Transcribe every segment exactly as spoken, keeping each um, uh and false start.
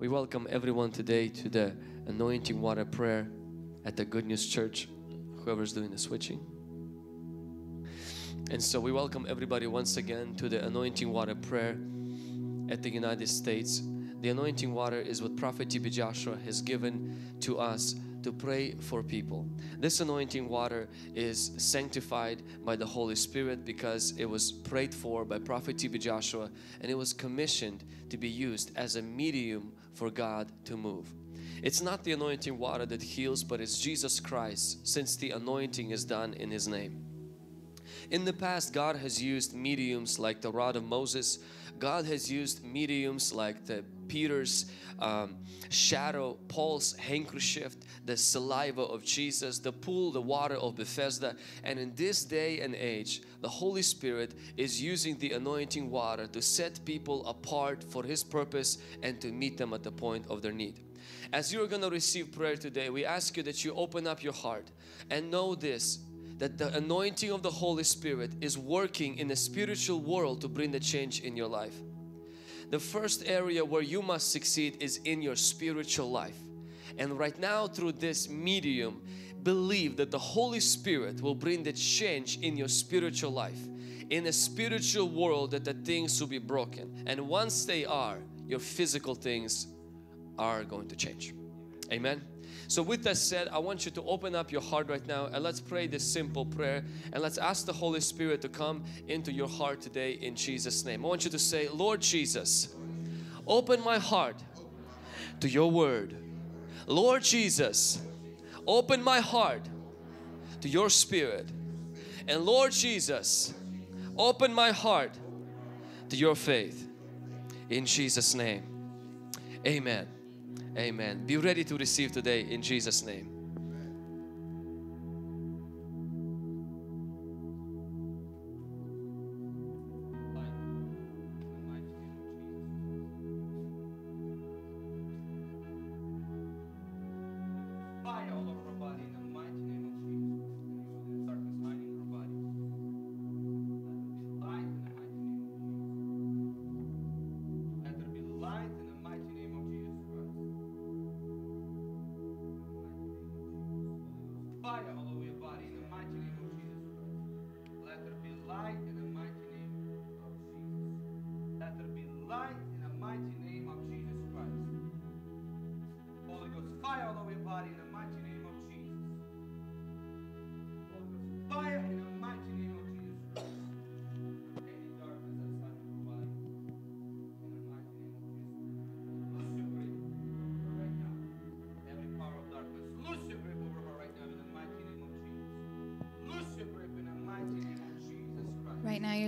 We welcome everyone today to the anointing water prayer at the Good News Church, whoever's doing the switching. And so we welcome everybody once again to the anointing water prayer at the United States. The anointing water is what Prophet T B Joshua has given to us to pray for people. This anointing water is sanctified by the Holy Spirit because it was prayed for by Prophet T B Joshua, and it was commissioned to be used as a medium for God to move. It's not the anointing water that heals, but it's Jesus Christ, since the anointing is done in His name. In the past, God has used mediums like the rod of Moses. God has used mediums like the Peter's um, shadow, Paul's handkerchief, the saliva of Jesus, the pool, the water of Bethesda. And in this day and age, the Holy Spirit is using the anointing water to set people apart for His purpose and to meet them at the point of their need. As you're going to receive prayer today, we ask you that you open up your heart and know this, that the anointing of the Holy Spirit is working in the spiritual world to bring the change in your life. The first area where you must succeed is in your spiritual life. And right now, through this medium, believe that the Holy Spirit will bring the change in your spiritual life. In a spiritual world, that the things will be broken. And once they are, your physical things are going to change. Amen. So with that said, I want you to open up your heart right now and let's pray this simple prayer, and let's ask the Holy Spirit to come into your heart today in Jesus' name. I want you to say, Lord Jesus, open my heart to your word. Lord Jesus, open my heart to your spirit. And Lord Jesus, open my heart to your faith. In Jesus' name, amen. Amen. Be ready to receive today in Jesus' name.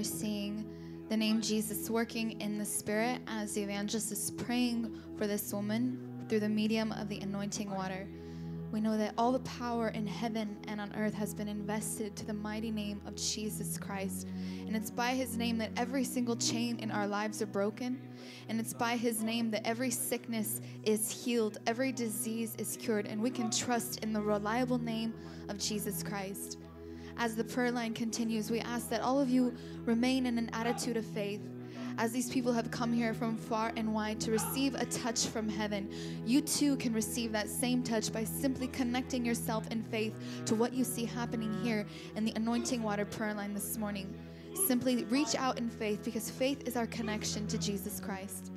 Seeing the name Jesus working in the spirit as the evangelist is praying for this woman through the medium of the anointing water. We know that all the power in heaven and on earth has been invested to the mighty name of Jesus Christ. And it's by His name that every single chain in our lives are broken. And it's by His name that every sickness is healed, every disease is cured, and we can trust in the reliable name of Jesus Christ. As the prayer line continues, we ask that all of you remain in an attitude of faith. As these people have come here from far and wide to receive a touch from heaven, you too can receive that same touch by simply connecting yourself in faith to what you see happening here in the anointing water prayer line this morning. Simply reach out in faith, because faith is our connection to Jesus Christ.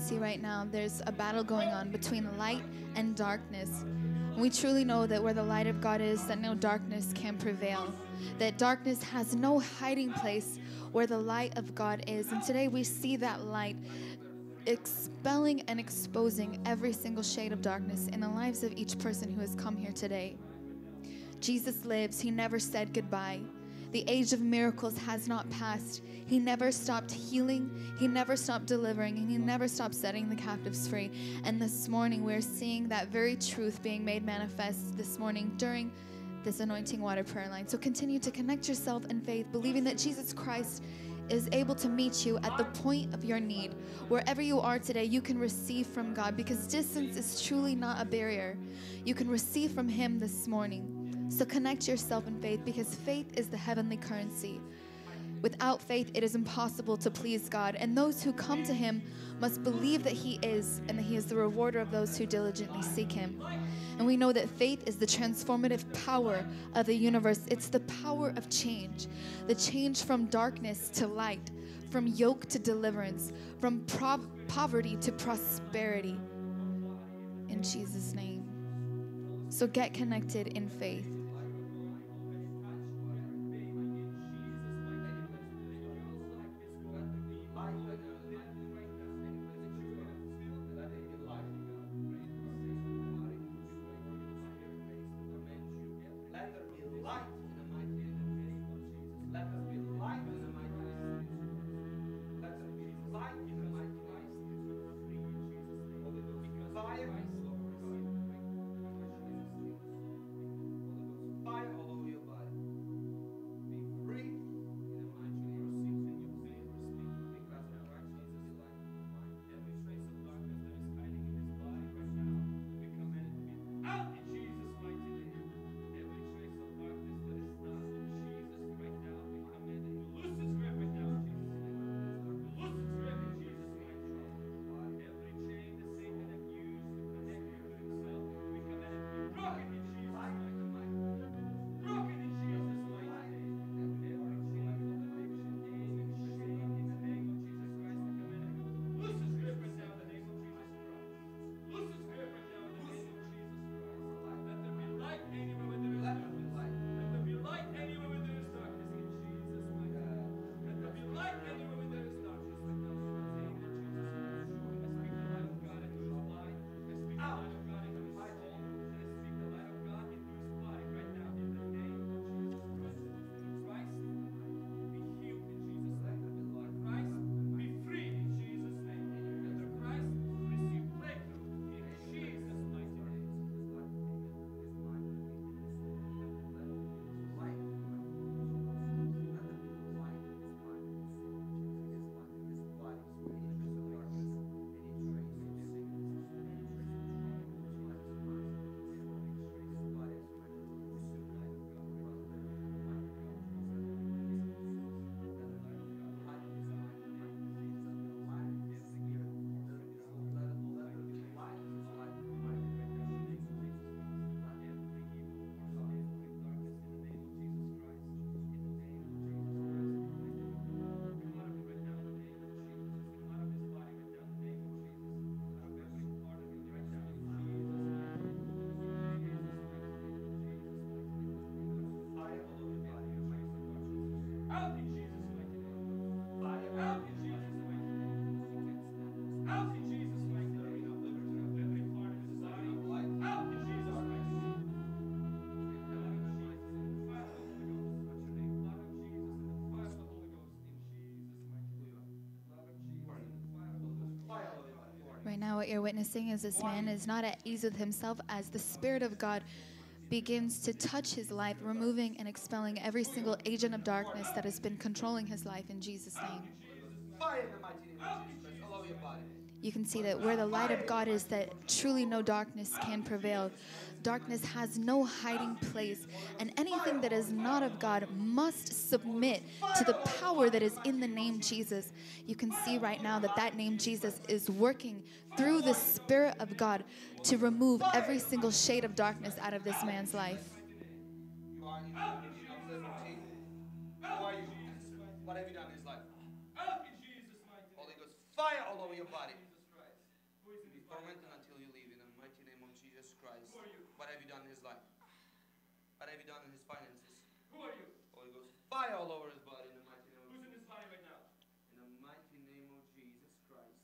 See right now there's a battle going on between light and darkness. We truly know that where the light of God is, that no darkness can prevail, that darkness has no hiding place where the light of God is. And today we see that light expelling and exposing every single shade of darkness in the lives of each person who has come here today. Jesus lives. He never said goodbye. The age of miracles has not passed. He never stopped healing. He never stopped delivering. And he never stopped setting the captives free. And this morning, we're seeing that very truth being made manifest this morning during this Anointing Water prayer line. So continue to connect yourself in faith, believing that Jesus Christ is able to meet you at the point of your need. Wherever you are today, you can receive from God, because distance is truly not a barrier. You can receive from him this morning. So connect yourself in faith, because faith is the heavenly currency. Without faith, it is impossible to please God, and those who come to him must believe that he is, and that he is the rewarder of those who diligently seek him. And we know that faith is the transformative power of the universe. It's the power of change, the change from darkness to light, from yoke to deliverance, from pro- poverty to prosperity. In Jesus' name. So get connected in faith. Now what you're witnessing is this man is not at ease with himself as the Spirit of God begins to touch his life, removing and expelling every single agent of darkness that has been controlling his life in Jesus' name. You can see that where the light of God is, that truly no darkness can prevail. Darkness has no hiding place, and anything that is not of God must submit to the power that is in the name Jesus. You can see right now that that name Jesus is working through the Spirit of God to remove every single shade of darkness out of this man's life. What have you done in his life? Holy Ghost, fire all over your body. Until you leave in the mighty name of Jesus Christ. What have you done in his life? What have you done in his finances? Who are you? Holy Ghost, fire all over his body in the mighty name of Jesus. Who's in his body right now? In the mighty name of Jesus Christ.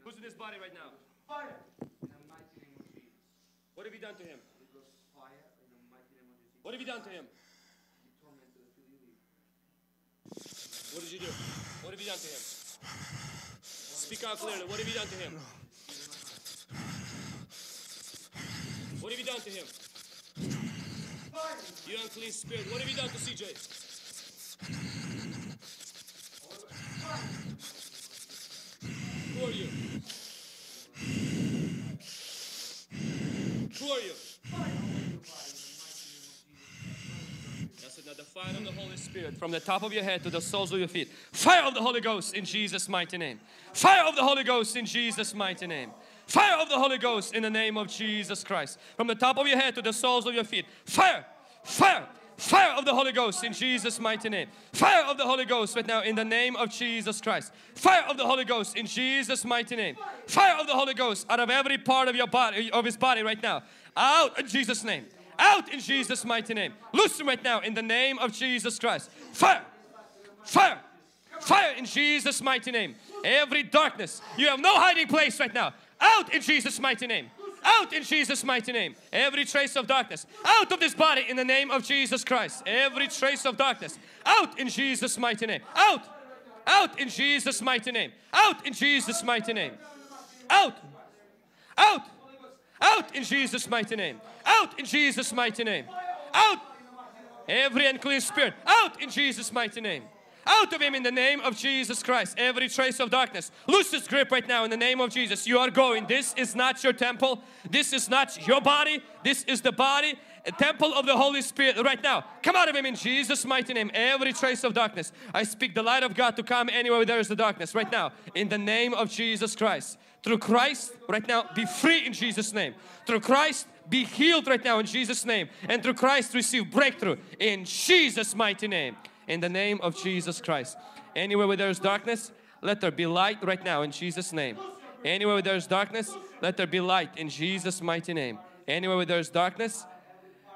Who's in his body right now? Fire in the mighty name of Jesus. What have you done to him? Holy Ghost, fire in the mighty name of Jesus. What have you done to him? You tormented until you leave. What did you do? What have you done to him? Speak out clearly. What have you done to him? What have you done to him? You unclean spirit. What have you done to C J? Who are you? Who are you? That's another fire of the Holy Spirit from the top of your head to the soles of your feet. Fire of the Holy Ghost in Jesus' mighty name. Fire of the Holy Ghost in Jesus' mighty name. Fire of the Holy Ghost in the name of Jesus Christ. From the top of your head to the soles of your feet. Fire! Fire! Fire of the Holy Ghost in Jesus' mighty name. Fire of the Holy Ghost right now in the name of Jesus Christ. Fire of the Holy Ghost in Jesus' mighty name. Fire of the Holy Ghost out of every part of your body, of his body right now. Out in Jesus' name. Out in Jesus' mighty name. Loose him right now in the name of Jesus Christ. Fire! Fire! Fire in Jesus' mighty name. Every darkness, you have no hiding place right now. Out in Jesus' mighty name. Out in Jesus' mighty name. Every trace of darkness out of this body in the name of Jesus Christ. Every trace of darkness out in Jesus' mighty name. Out, out in Jesus' mighty name. Out in Jesus' mighty name. Out, out, out in Jesus' mighty name. Out in Jesus' mighty name. Out, every unclean spirit out in Jesus' mighty name. Out of him in the name of Jesus Christ. Every trace of darkness, loose his grip right now in the name of Jesus. You are going. This is not your temple. This is not your body. This is the body, a temple of the Holy Spirit right now. Come out of him in Jesus' mighty name. Every trace of darkness. I speak the light of God to come anywhere there is the darkness right now in the name of Jesus Christ. Through Christ right now be free in Jesus' name. Through Christ be healed right now in Jesus' name. And through Christ receive breakthrough in Jesus' mighty name. In the name of Jesus Christ. Anywhere where there is darkness, let there be light right now in Jesus' name. Anywhere where there is darkness, let there be light in Jesus' mighty name. Anywhere where there is darkness,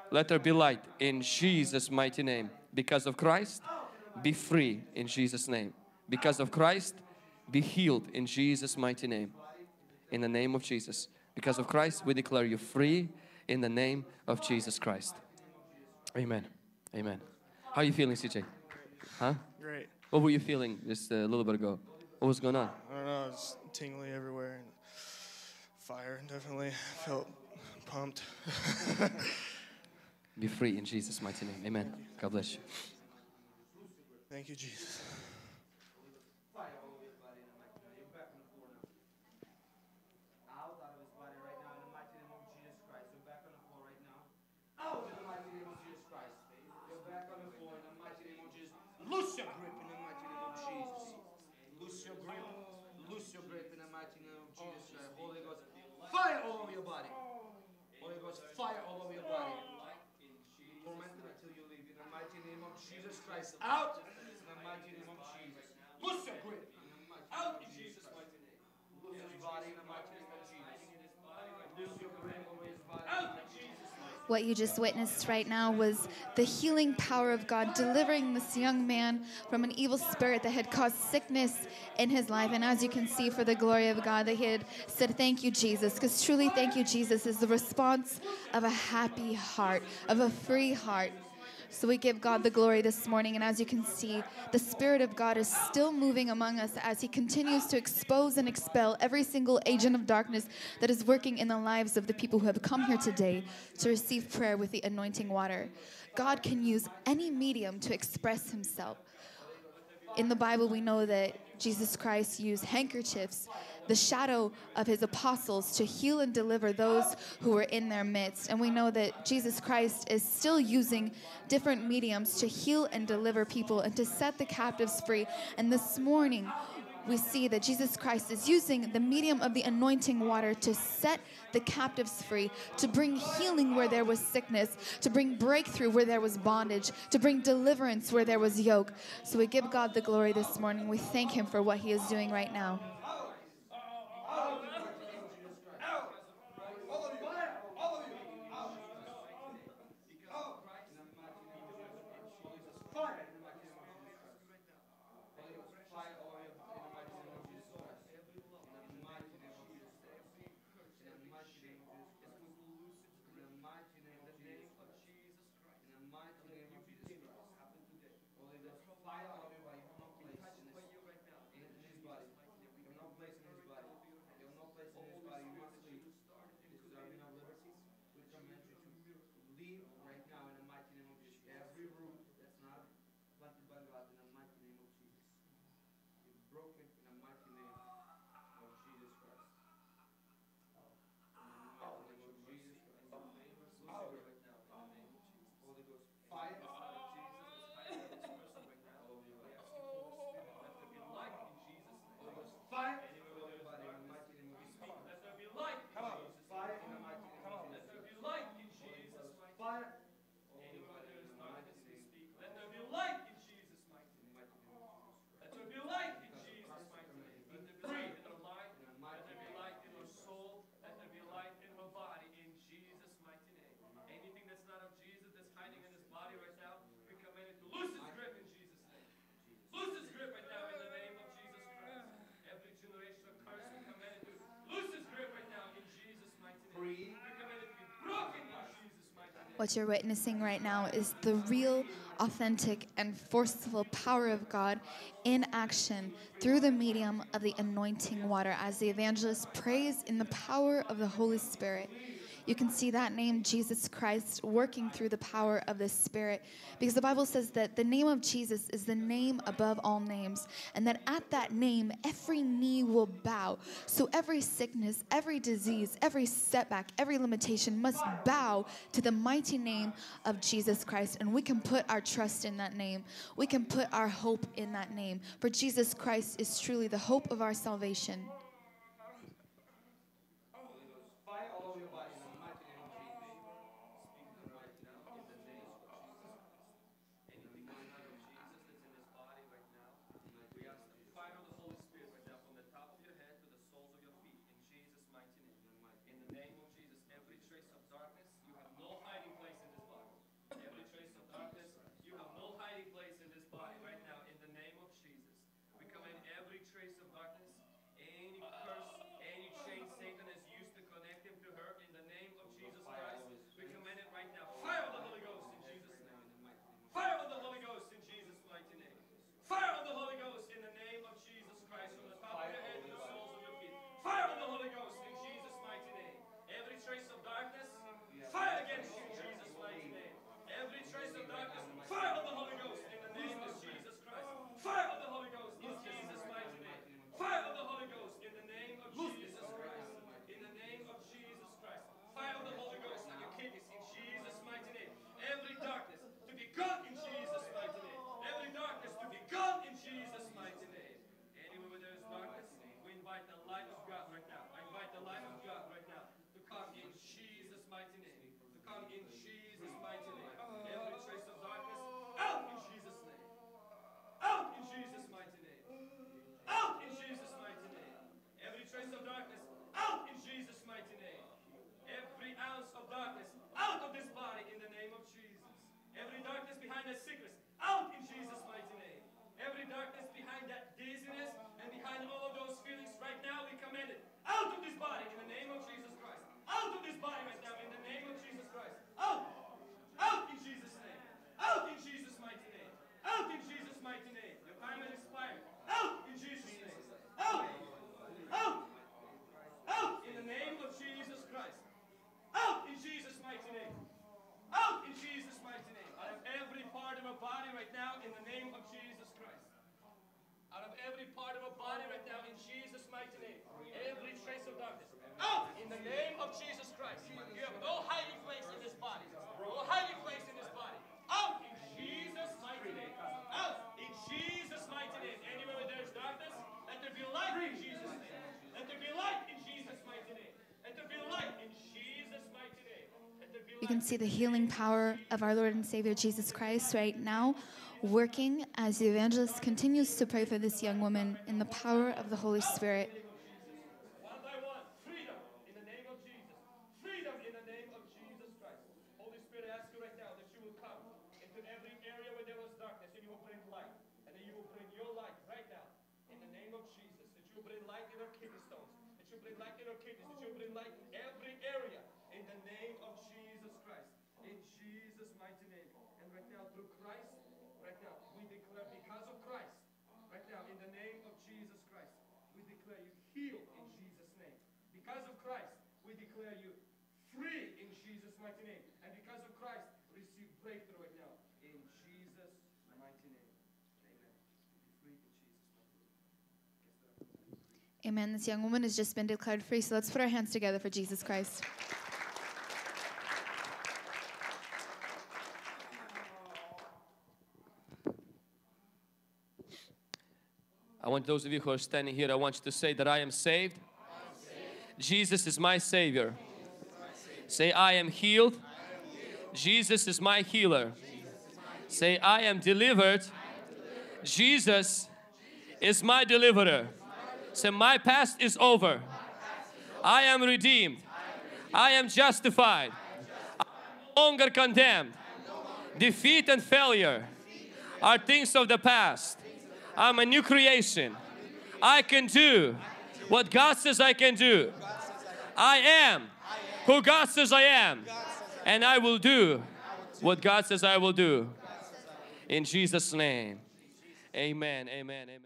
let there be light in Jesus' mighty name. Because of Christ, be free in Jesus' name. Because of Christ, be healed in Jesus' mighty name. In the name of Jesus. Because of Christ, we declare you free in the name of Jesus Christ. Amen. Amen. How are you feeling, C J? Huh? Great. What were you feeling just a little bit ago? What was going on? I don't know. It's tingly everywhere. And fire, definitely. I felt pumped. Be free in Jesus' mighty name. Amen. God bless you. Thank you, Jesus. Loose your grip in the mighty name of Jesus. Loose your grip. Loose your grip in the mighty name of Jesus. Holy Ghost, fire all over your body. Holy Ghost, fire all over your body. Torment until you leave in the mighty name of Jesus Christ. Out in the mighty name of Jesus. Loose your grip. Out in Jesus' mighty name. Loose your body in the mighty name of Jesus. Loose your grip over his body. Out in Jesus' name. What you just witnessed right now was the healing power of God delivering this young man from an evil spirit that had caused sickness in his life. And as you can see, for the glory of God, that he had said, "Thank you, Jesus," because truly thank you, Jesus is the response of a happy heart, of a free heart. So we give God the glory this morning. And as you can see, the Spirit of God is still moving among us as He continues to expose and expel every single agent of darkness that is working in the lives of the people who have come here today to receive prayer with the anointing water. God can use any medium to express Himself. In the Bible, we know that Jesus Christ used handkerchiefs, the shadow of His apostles, to heal and deliver those who were in their midst. And we know that Jesus Christ is still using different mediums to heal and deliver people and to set the captives free. And this morning, we see that Jesus Christ is using the medium of the anointing water to set the captives free, to bring healing where there was sickness, to bring breakthrough where there was bondage, to bring deliverance where there was yoke. So we give God the glory this morning. We thank Him for what He is doing right now. broken in the mighty name of Jesus Christ. In the mighty name of Jesus Christ. The name of Jesus right now. In the name of Jesus. Holy Ghost, fire the Son of Jesus. Fire this person right now. Holy Ghost, I ask you for the Spirit. Let there be light in Jesus' name. Holy Ghost, fire. Anywhere where there is darkness, we speak. Let there be light in Jesus' name. Fire in the mighty name of Jesus. Let there be light in Jesus' mighty name. Fire. Anywhere there is darkness, we speak. Let there be light in Jesus' mighty name. Let there be light in Jesus' mighty name. Let there be light in our life. Let there be light in our soul. Let there be light in our body. In Jesus' mighty name. Anything that's not of Jesus that's hiding in his body right now, we command it to loose its grip in Jesus' name. Loose its grip right now in the name of Jesus Christ. Every generation of curse, we command it to loose its grip right now in Jesus' mighty name. We command it to be broken in Jesus' mighty name. What you're witnessing right now is the real, authentic, and forceful power of God in action through the medium of the anointing water as the evangelist prays in the power of the Holy Spirit. You can see that name, Jesus Christ, working through the power of the Spirit. Because the Bible says that the name of Jesus is the name above all names. And that at that name, every knee will bow. So every sickness, every disease, every setback, every limitation must bow to the mighty name of Jesus Christ. And we can put our trust in that name. We can put our hope in that name. For Jesus Christ is truly the hope of our salvation. You can see the healing power of our Lord and Savior Jesus Christ right now working as the evangelist continues to pray for this young woman in the power of the Holy Spirit. Amen. This young woman has just been declared free, so let's put our hands together for Jesus Christ. I want those of you who are standing here, I want you to say that I am saved. I am saved. Jesus is my Savior. Jesus is my Savior. Say, I am healed. I am healed. Jesus is my healer. Is my say, I am delivered. I am delivered. Jesus, Jesus is my deliverer. My deliverer. Say, my past is over. My past is over. I am redeemed. I am, redeemed. I am justified. I am justified. I am no longer condemned. No longer Defeat and failure Defeat are things of the past. I'm a new creation. I can do what God says I can do. I am who God says I am. And I will do what God says I will do. In Jesus' name. Amen. Amen. Amen.